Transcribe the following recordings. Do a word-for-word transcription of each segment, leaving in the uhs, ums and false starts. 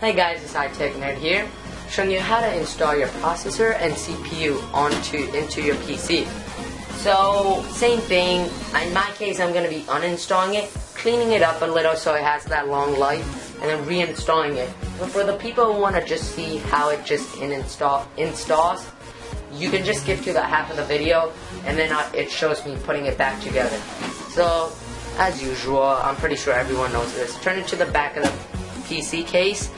Hey guys, it's iTechNerd here, showing you how to install your processor and C P U onto into your P C. So, same thing. In my case, I'm going to be uninstalling it, cleaning it up a little so it has that long life, and then reinstalling it. But for the people who want to just see how it just in install installs, you can just skip to that half of the video, and then I, it shows me putting it back together. So, as usual, I'm pretty sure everyone knows this. Turn it to the back of the P C case.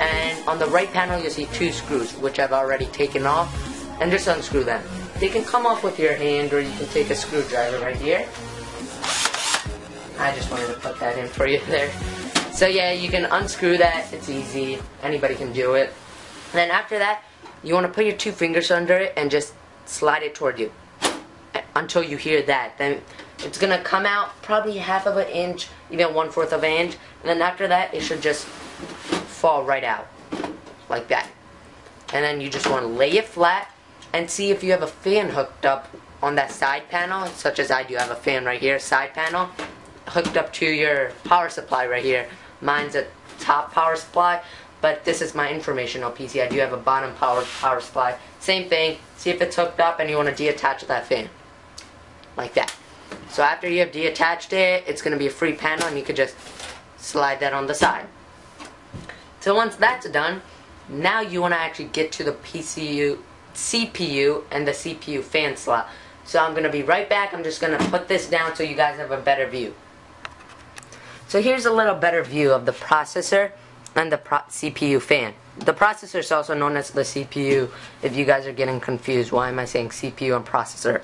And on the right panel you see two screws, which I've already taken off, and just unscrew them. They can come off with your hand, or you can take a screwdriver right here. I just wanted to put that in for you there. So yeah, you can unscrew that, it's easy, anybody can do it. And then after that, you want to put your two fingers under it and just slide it toward you until you hear that. Then it's going to come out probably half of an inch, even one fourth of an inch, and then after that it should just fall right out like that. And then you just want to lay it flat and see if you have a fan hooked up on that side panel, such as I do have a fan right here, side panel hooked up to your power supply right here. Mine's a top power supply, but this is my informational P C. I do have a bottom power power supply. Same thing, see if it's hooked up, and you want to deattach that fan like that. So after you have deattached it, it's going to be a free panel, and you could just slide that on the side. So once that's done, now you want to actually get to the P C U, C P U and the C P U fan slot. So I'm going to be right back. I'm just going to put this down so you guys have a better view. So here's a little better view of the processor and the pro C P U fan. The processor is also known as the C P U, if you guys are getting confused. Why am I saying C P U and processor?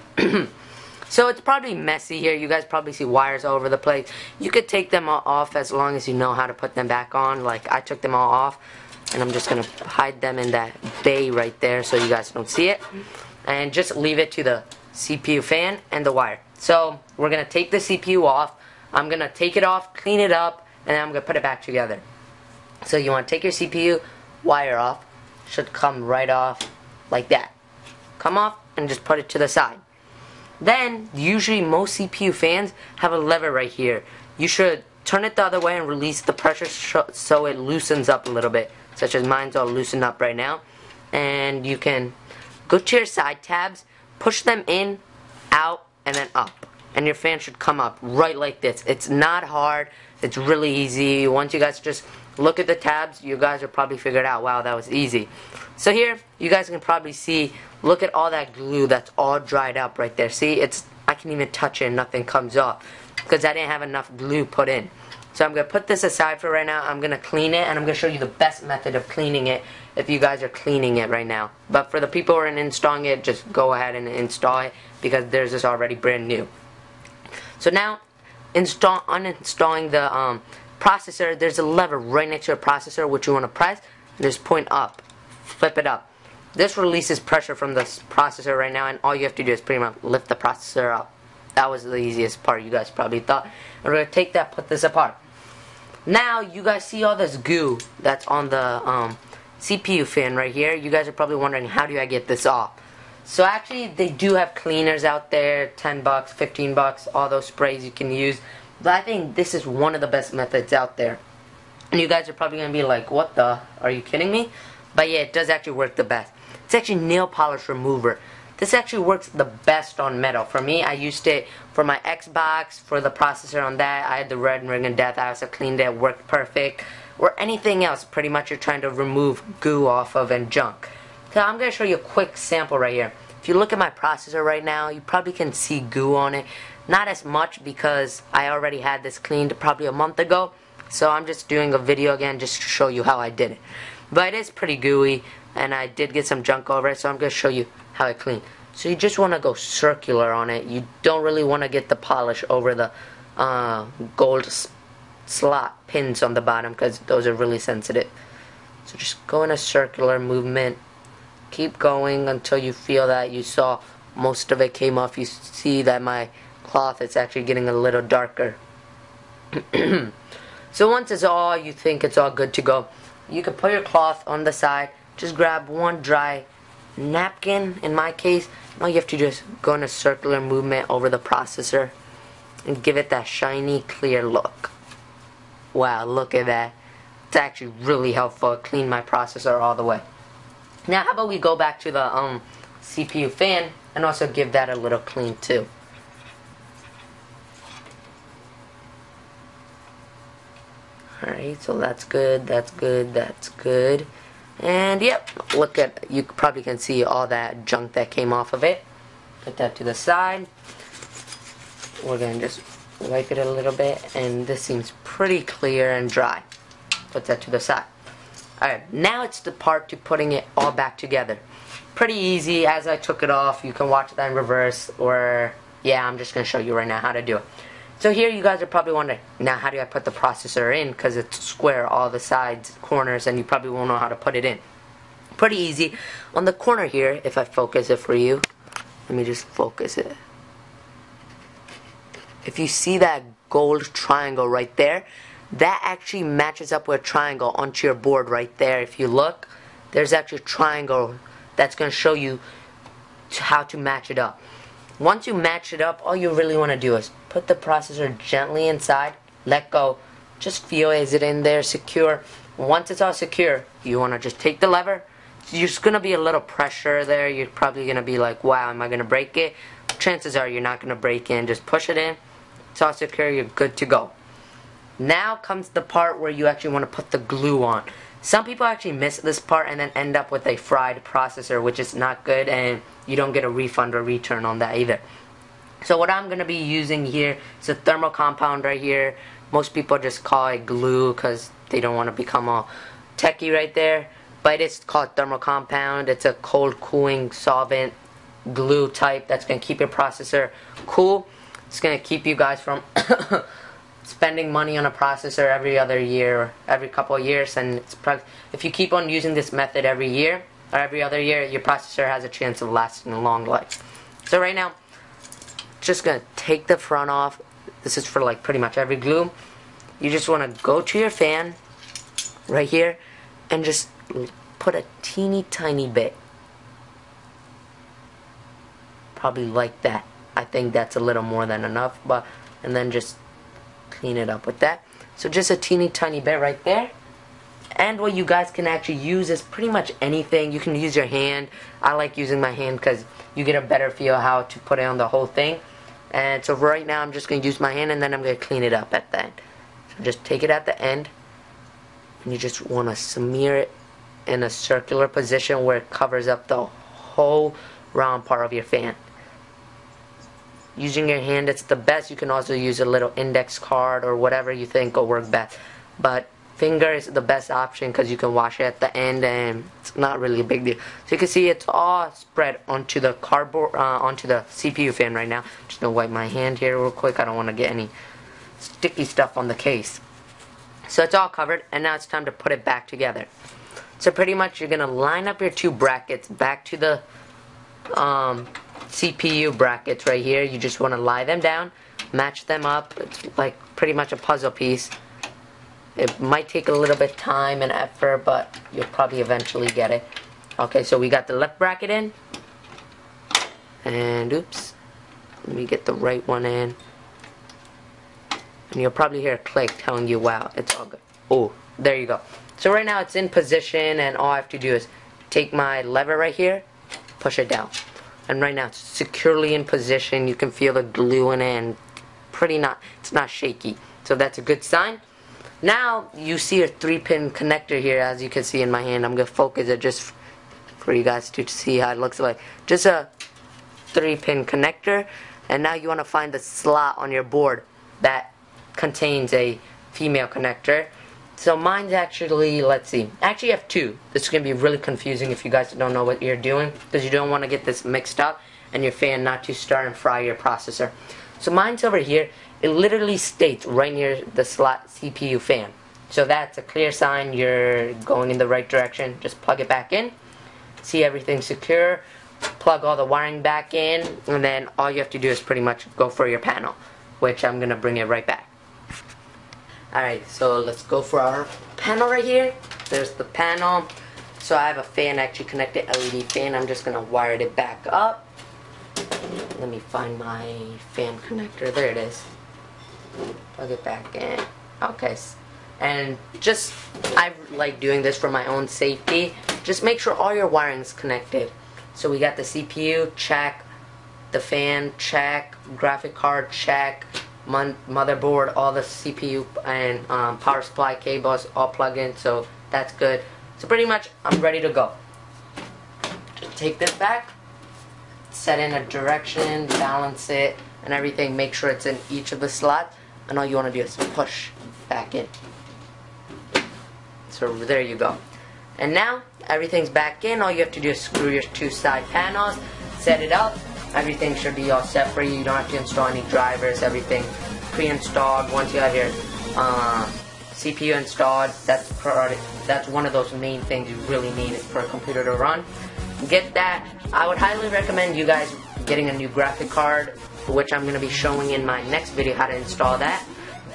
So it's probably messy here. You guys probably see wires all over the place. You could take them all off as long as you know how to put them back on. Like I took them all off, and I'm just going to hide them in that bay right there so you guys don't see it. And just leave it to the C P U fan and the wire. So we're going to take the C P U off. I'm going to take it off, clean it up, and I'm going to put it back together. So you want to take your C P U wire off. Should come right off like that. Come off and just put it to the side. Then, usually most C P U fans have a lever right here. You should turn it the other way and release the pressure so it loosens up a little bit, such as mine's all loosened up right now. And you can go to your side tabs, push them in, out, and then up. And your fan should come up right like this. It's not hard. It's really easy. Once you guys just look at the tabs, you guys will probably figure it out. Wow, that was easy. So here, you guys can probably see, look at all that glue that's all dried up right there. See, it's I can even touch it and nothing comes off because I didn't have enough glue put in. So I'm going to put this aside for right now. I'm going to clean it, and I'm going to show you the best method of cleaning it if you guys are cleaning it right now. But for the people who are installing it, just go ahead and install it because theirs is already brand new. So now, install, uninstalling the um, processor, there's a lever right next to your processor which you want to press. Just point up, flip it up. This releases pressure from the processor right now, and all you have to do is pretty much lift the processor up. That was the easiest part, you guys probably thought. And we're going to take that, put this apart. Now, you guys see all this goo that's on the um, C P U fan right here. You guys are probably wondering, how do I get this off? So actually, they do have cleaners out there, ten bucks, fifteen bucks, all those sprays you can use. But I think this is one of the best methods out there. And you guys are probably going to be like, what the? Are you kidding me? But yeah, it does actually work the best. It's actually nail polish remover. This actually works the best on metal. For me, I used it for my Xbox, for the processor on that. I had the Red Ring of Death. I also cleaned it, worked perfect. Or anything else, pretty much you're trying to remove goo off of and junk. So I'm going to show you a quick sample right here. If you look at my processor right now, you probably can see goo on it. Not as much because I already had this cleaned probably a month ago. So I'm just doing a video again just to show you how I did it. But it is pretty gooey, and I did get some junk over it, so I'm going to show you how I clean. So you just want to go circular on it. You don't really want to get the polish over the uh, gold slot pins on the bottom because those are really sensitive. So just go in a circular movement. Keep going until you feel that you saw most of it came off. You see that my cloth is actually getting a little darker. So once it's all, you think it's all good to go, you can put your cloth on the side. Just grab one dry napkin, in my case, all you have to do is go in a circular movement over the processor and give it that shiny, clear look. Wow, look at that. It's actually really helpful. It cleaned my processor all the way. Now, how about we go back to the um, C P U fan and also give that a little clean too. Alright, so that's good, that's good, that's good. And yep, look at, you probably can see all that junk that came off of it. Put that to the side. We're going to just wipe it a little bit, and this seems pretty clear and dry. Put that to the side. Alright, now it's the part to putting it all back together. Pretty easy. As I took it off, you can watch that in reverse, or yeah, I'm just going to show you right now how to do it. So here you guys are probably wondering, now how do I put the processor in, because it's square, all the sides, corners, and you probably won't know how to put it in. Pretty easy. On the corner here, if I focus it for you, let me just focus it. If you see that gold triangle right there, that actually matches up with a triangle onto your board right there. If you look, there's actually a triangle that's going to show you how to match it up. Once you match it up, all you really want to do is put the processor gently inside, let go, just feel is it in there, secure. Once it's all secure, you want to just take the lever. There's just going to be a little pressure there. You're probably going to be like, wow, am I going to break it? Chances are you're not going to break in. Just push it in. It's all secure. You're good to go. Now comes the part where you actually want to put the glue on. Some people actually miss this part and then end up with a fried processor, which is not good, and you don't get a refund or return on that either. So what I'm going to be using here is a thermal compound right here. Most people just call it glue because they don't want to become all techie right there, but it's called thermal compound. It's a cold cooling solvent glue type that's going to keep your processor cool. It's going to keep you guys from spending money on a processor every other year, every couple of years, and it's if you keep on using this method every year or every other year, your processor has a chance of lasting a long life. So right now, just gonna take the front off. This is for like pretty much every glue. You just wanna go to your fan right here and just put a teeny tiny bit, probably like that. I think that's a little more than enough, but and then just clean it up with that. So just a teeny tiny bit right there. And what you guys can actually use is pretty much anything. You can use your hand. I like using my hand because you get a better feel how to put it on the whole thing. And so right now I'm just going to use my hand, and then I'm going to clean it up at the end. So just take it at the end, and you just want to smear it in a circular position where it covers up the whole round part of your fan. Using your hand, it's the best. You can also use a little index card or whatever you think will work best. But finger is the best option because you can wash it at the end, and it's not really a big deal. So you can see it's all spread onto the cardboard, uh, onto the C P U fan right now. Just gonna wipe my hand here real quick. I don't want to get any sticky stuff on the case. So it's all covered, and now it's time to put it back together. So pretty much you're gonna line up your two brackets back to the um, C P U brackets right here. You just want to lie them down, match them up. It's like pretty much a puzzle piece. It might take a little bit of time and effort, but you'll probably eventually get it. Okay, so we got the left bracket in. And oops. Let me get the right one in. And you'll probably hear a click telling you, wow, it's all good. Oh, there you go. So right now it's in position, and all I have to do is take my lever right here, push it down. And right now it's securely in position. You can feel the glue in it, and pretty not, it's not shaky. So that's a good sign. Now you see a three pin connector here, as you can see in my hand. I'm going to focus it just for you guys to see how it looks like. Just a three pin connector. And now you want to find the slot on your board that contains a female connector. So mine's actually, let's see, actually I have two. This is going to be really confusing if you guys don't know what you're doing, because you don't want to get this mixed up and your fan not to start and fry your processor. So mine's over here. It literally states right near the slot C P U fan. So that's a clear sign you're going in the right direction. Just plug it back in. See everything's secure. Plug all the wiring back in. And then all you have to do is pretty much go for your panel, which I'm going to bring it right back. Alright, so let's go for our panel right here. There's the panel. So I have a fan, actually connected L E D fan. I'm just going to wire it back up. Let me find my fan connector. There it is. Plug it back in. Okay. And just, I like doing this for my own safety. Just make sure all your wiring is connected. So we got the C P U, check. The fan, check. Graphic card, check. Mon motherboard, all the C P U and um, power supply cables all plugged in. So that's good. So pretty much I'm ready to go. Just take this back, set in a direction, balance it and everything, make sure it's in each of the slots, and all you want to do is push back in. So there you go. And now everything's back in. All you have to do is screw your two side panels, set it up, everything should be all set for you. You don't have to install any drivers, everything pre-installed. Once you have your um, C P U installed, that's priority. That's one of those main things you really need for a computer to run. Get that. I would highly recommend you guys getting a new graphic card, which I'm going to be showing in my next video how to install that.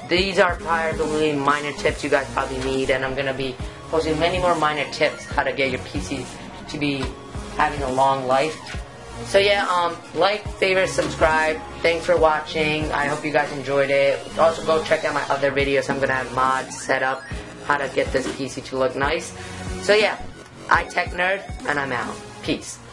These are probably minor tips you guys probably need, and I'm going to be posting many more minor tips how to get your P C to be having a long life. So yeah, um, like, favorite, subscribe. Thanks for watching. I hope you guys enjoyed it. Also go check out my other videos. I'm going to have mods set up how to get this P C to look nice. So yeah, iTechNerd, and I'm out. Peace.